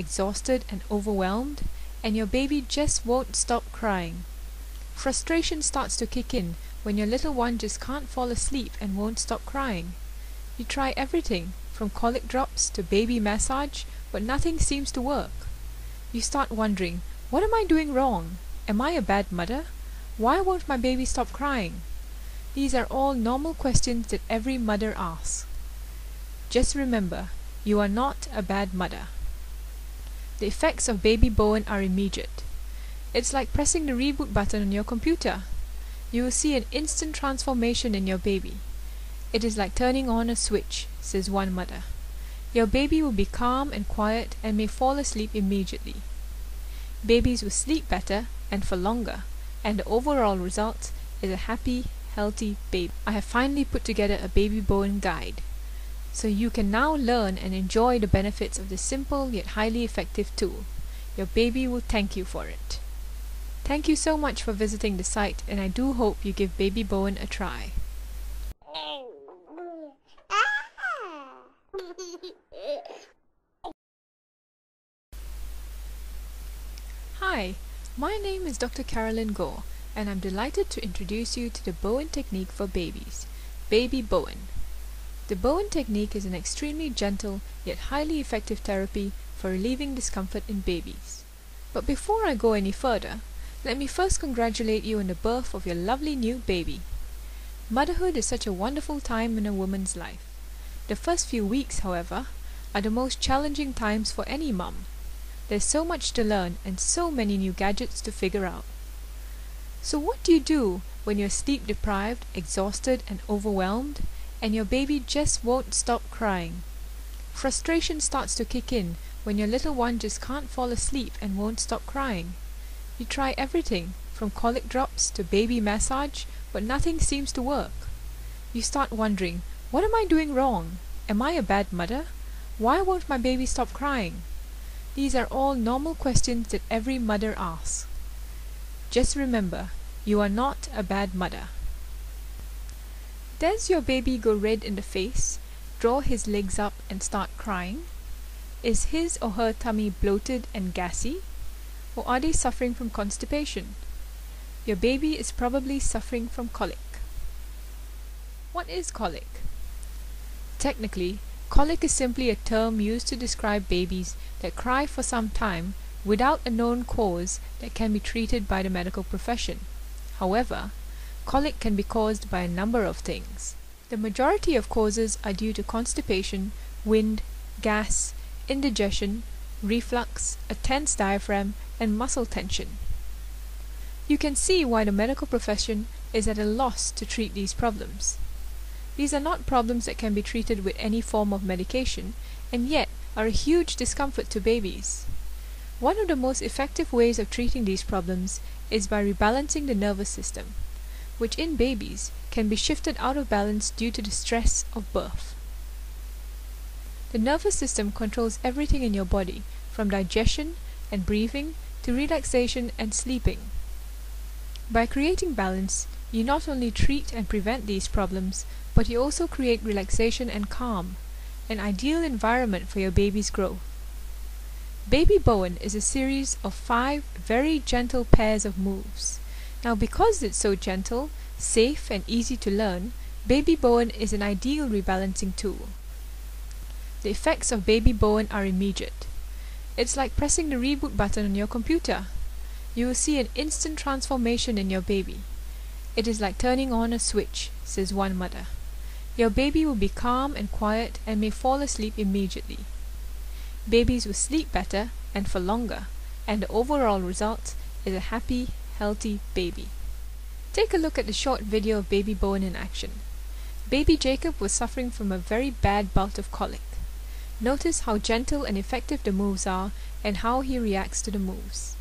exhausted and overwhelmed, and your baby just won't stop crying. Frustration starts to kick in when your little one just can't fall asleep and won't stop crying. You try everything, from colic drops to baby massage, but nothing seems to work. You start wondering, what am I doing wrong? Am I a bad mother? Why won't my baby stop crying? These are all normal questions that every mother asks. Just remember, you are not a bad mother. The effects of baby Bowen are immediate. It's like pressing the reboot button on your computer. You will see an instant transformation in your baby. It is like turning on a switch, says one mother. Your baby will be calm and quiet and may fall asleep immediately. Babies will sleep better and for longer, and the overall result is a happy, healthy baby. I have finally put together a baby Bowen guide, so you can now learn and enjoy the benefits of this simple yet highly effective tool. Your baby will thank you for it. Thank you so much for visiting the site, and I do hope you give baby Bowen a try. Hi, my name is Dr. Carolyn Gore, and I'm delighted to introduce you to the Bowen technique for babies, baby Bowen. The Bowen technique is an extremely gentle yet highly effective therapy for relieving discomfort in babies. But before I go any further, let me first congratulate you on the birth of your lovely new baby. Motherhood is such a wonderful time in a woman's life. The first few weeks, however, are the most challenging times for any mum. There's so much to learn and so many new gadgets to figure out. So what do you do when you're sleep deprived, exhausted and overwhelmed, and your baby just won't stop crying? Frustration starts to kick in when your little one just can't fall asleep and won't stop crying. You try everything, from colic drops to baby massage, but nothing seems to work. You start wondering, what am I doing wrong? Am I a bad mother? Why won't my baby stop crying? These are all normal questions that every mother asks. Just remember, you are not a bad mother. Does your baby go red in the face, draw his legs up and start crying? Is his or her tummy bloated and gassy? Or are they suffering from constipation? Your baby is probably suffering from colic. What is colic? Technically, colic is simply a term used to describe babies that cry for some time without a known cause that can be treated by the medical profession. However, colic can be caused by a number of things. The majority of causes are due to constipation, wind, gas, indigestion, reflux, a tense diaphragm, and muscle tension. You can see why the medical profession is at a loss to treat these problems. These are not problems that can be treated with any form of medication, and yet are a huge discomfort to babies. One of the most effective ways of treating these problems is by rebalancing the nervous system, which in babies can be shifted out of balance due to the stress of birth. The nervous system controls everything in your body, from digestion and breathing to relaxation and sleeping. By creating balance, you not only treat and prevent these problems, but you also create relaxation and calm, an ideal environment for your baby's growth. Baby Bowen is a series of 5 very gentle pairs of moves. Now, because it's so gentle, safe and easy to learn, baby Bowen is an ideal rebalancing tool. The effects of baby Bowen are immediate. It's like pressing the reboot button on your computer. You will see an instant transformation in your baby. It is like turning on a switch, says one mother. Your baby will be calm and quiet and may fall asleep immediately. Babies will sleep better and for longer, and the overall result is a happy, healthy baby. Take a look at the short video of baby Bowen in action. Baby Jacob was suffering from a very bad bout of colic. Notice how gentle and effective the moves are and how he reacts to the moves.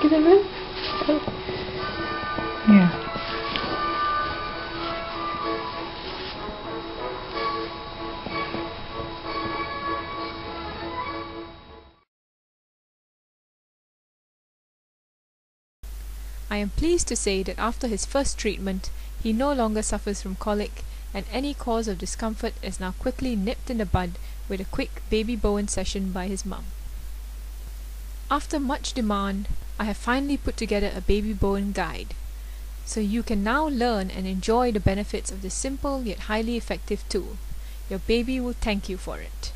bigger than that? Oh. Yeah. I am pleased to say that after his first treatment, he no longer suffers from colic, and any cause of discomfort is now quickly nipped in the bud with a quick baby Bowen session by his mum. After much demand, I have finally put together a baby Bowen guide, so you can now learn and enjoy the benefits of this simple yet highly effective tool. Your baby will thank you for it.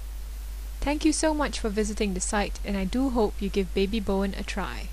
Thank you so much for visiting the site, and I do hope you give baby Bowen a try.